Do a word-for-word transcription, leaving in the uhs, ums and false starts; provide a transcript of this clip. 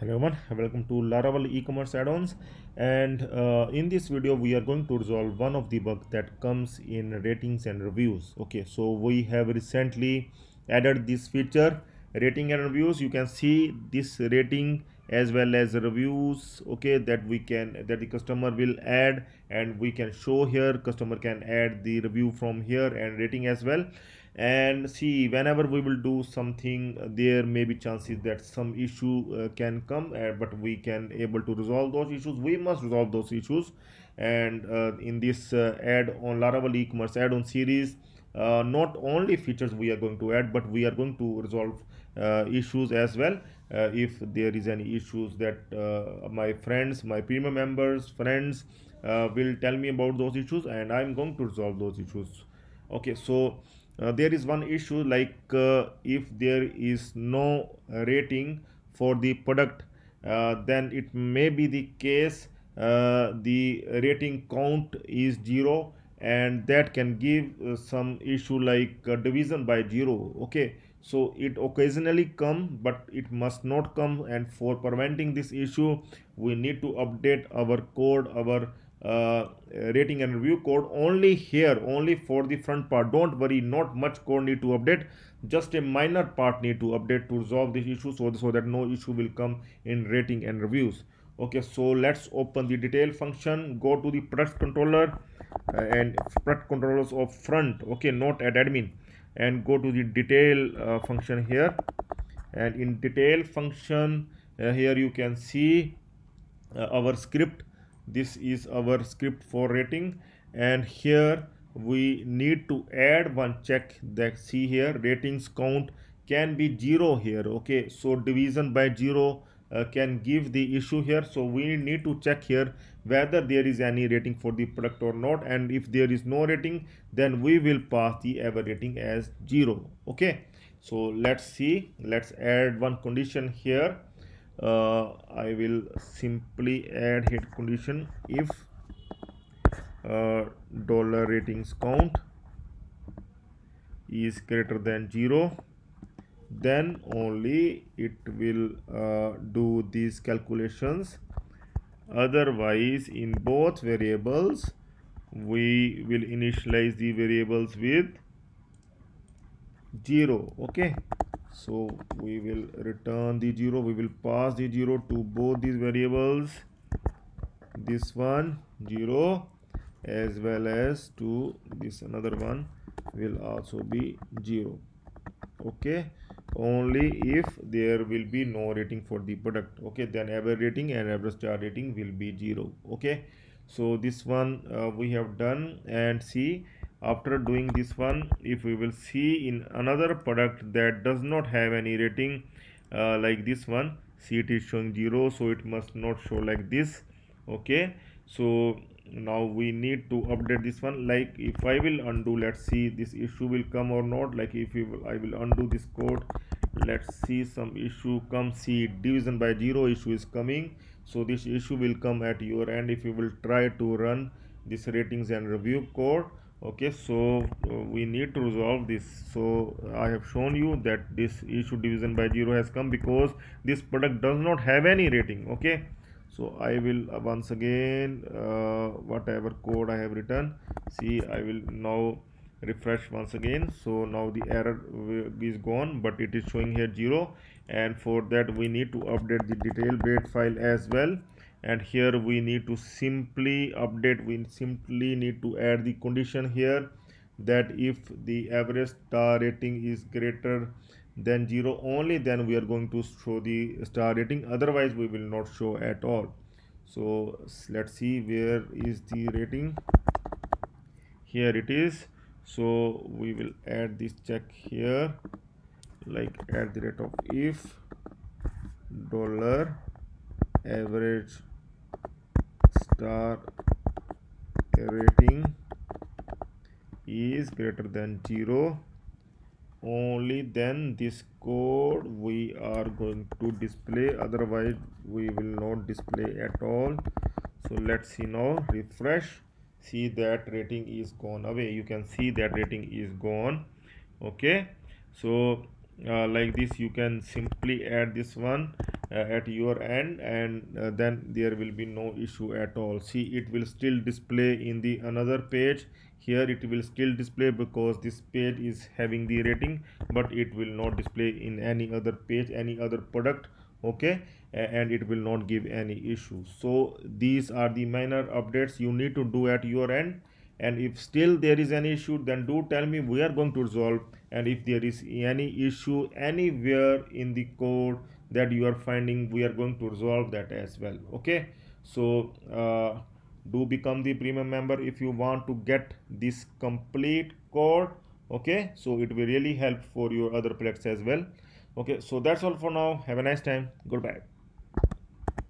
Hello everyone, welcome to Laravel e-commerce add-ons, and uh, in this video we are going to resolve one of the bugs that comes in ratings and reviews. Okay, so we have recently added this feature, rating and reviews. You can see this rating as well as reviews, okay, that we can that the customer will add, and we can show here. Customer can add the review from here and rating as well. And see, whenever we will do something, there may be chances that some issue uh, can come, uh, but we can able to resolve those issues. We must resolve those issues. And uh, in this uh, add on Laravel e-commerce add-on series, uh, not only features we are going to add, but we are going to resolve uh, issues as well. Uh, if there is any issues that uh, my friends, my premium members, friends uh, will tell me about those issues, and I'm going to resolve those issues. Okay, so Uh, there is one issue, like uh, if there is no rating for the product, uh, then it may be the case uh, the rating count is zero, and that can give uh, some issue like uh, division by zero. Okay, so it occasionally come, but it must not come. And for preventing this issue, we need to update our code, our uh rating and review code only here, only for the front part. Don't worry, not much code need to update, just a minor part need to update to resolve this issue, so, so that no issue will come in rating and reviews. Okay, so let's open the detail function, go to the product controller uh, and product controllers of front, okay, not at admin, and go to the detail uh, function here. And in detail function uh, here you can see uh, our script. This is our script for rating, and here we need to add one check that, see here, ratings count can be zero here. Okay, so division by zero uh, can give the issue here, so we need to check here whether there is any rating for the product or not. And if there is no rating, then we will pass the ever rating as zero. Okay, so let's see, let's add one condition here. Uh, I will simply add hit condition if uh, dollar ratings count is greater than zero, then only it will uh, do these calculations. Otherwise, in both variables, we will initialize the variables with zero. Okay, so we will return the zero, we will pass the zero to both these variables, this one zero, as well as to this another one will also be zero. Okay, only if there will be no rating for the product, okay, then average rating and average star rating will be zero. Okay, so this one uh, we have done. And see, after doing this one, if we will see in another product that does not have any rating, uh, like this one, see, it is showing zero, so it must not show like this. Okay, so now we need to update this one. Like if I will undo, let's see this issue will come or not. Like if you will, I will undo this code, let's see some issue come. See, division by zero issue is coming, so this issue will come at your end if you will try to run this ratings and review code. Okay, so uh, we need to resolve this. So I have shown you that this issue division by zero has come because this product does not have any rating. Okay, so I will uh, once again uh, whatever code I have written, see, I will now refresh once again. So now the error is gone, but it is showing here zero, and for that we need to update the detail.blade file as well. And here we need to simply update, we simply need to add the condition here that if the average star rating is greater than zero, only then we are going to show the star rating, otherwise we will not show at all. So let's see, where is the rating? Here it is. So we will add this check here, like at the rate of if dollar average star rating is greater than zero, only then this code we are going to display, otherwise we will not display at all. So let's see now, refresh, see that rating is gone away. You can see that rating is gone. Okay, so uh, like this you can simply add this one, uh, at your end, and uh, then there will be no issue at all. See, it will still display in the another page. Here it will still display because this page is having the rating, but it will not display in any other page, any other product, okay, and it will not give any issue. So these are the minor updates you need to do at your end, and if still there is an issue, then do tell me, we are going to resolve. And if there is any issue anywhere in the code that you are finding, we are going to resolve that as well, okay. So uh, do become the premium member if you want to get this complete code, okay. So it will really help for your other products as well, okay. So that's all for now. Have a nice time. Goodbye.